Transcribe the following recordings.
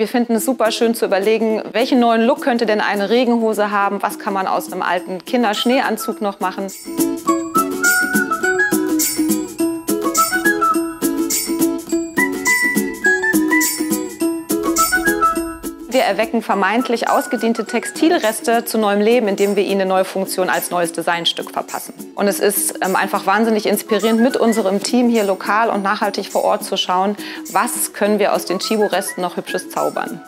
Wir finden es super schön zu überlegen, welchen neuen Look könnte denn eine Regenhose haben, was kann man aus einem alten Kinderschneeanzug noch machen. Wir erwecken vermeintlich ausgediente Textilreste zu neuem Leben, indem wir ihnen eine neue Funktion als neues Designstück verpassen. Und es ist einfach wahnsinnig inspirierend, mit unserem Team hier lokal und nachhaltig vor Ort zu schauen, was können wir aus den Tchibo-Resten noch Hübsches zaubern.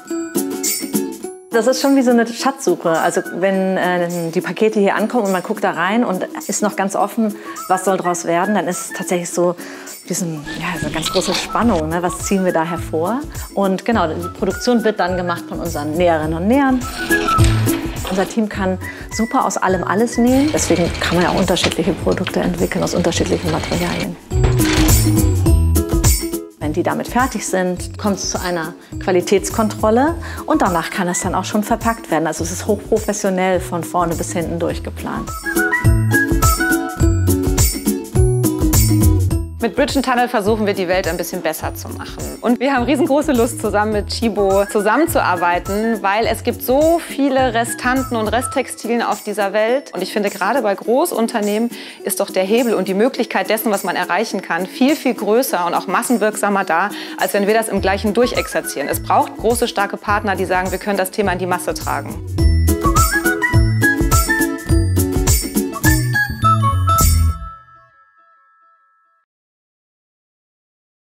Das ist schon wie so eine Schatzsuche. Also wenn die Pakete hier ankommen und man guckt da rein und ist noch ganz offen, was soll daraus werden, dann ist es tatsächlich so, so eine ganz große Spannung, ne? Was ziehen wir da hervor? Und genau, die Produktion wird dann gemacht von unseren Näherinnen und Nähern. Unser Team kann super aus allem alles nähen. Deswegen kann man ja unterschiedliche Produkte entwickeln aus unterschiedlichen Materialien. Wenn die damit fertig sind, kommt es zu einer Qualitätskontrolle und danach kann es dann auch schon verpackt werden. Also es ist hochprofessionell von vorne bis hinten durchgeplant. Mit Bridge & Tunnel versuchen wir, die Welt ein bisschen besser zu machen. Und wir haben riesengroße Lust, zusammen mit Tchibo zusammenzuarbeiten, weil es gibt so viele Restanten und Resttextilien auf dieser Welt. Und ich finde, gerade bei Großunternehmen ist doch der Hebel und die Möglichkeit dessen, was man erreichen kann, viel, viel größer und auch massenwirksamer da, als wenn wir das im Gleichen durchexerzieren. Es braucht große, starke Partner, die sagen, wir können das Thema in die Masse tragen.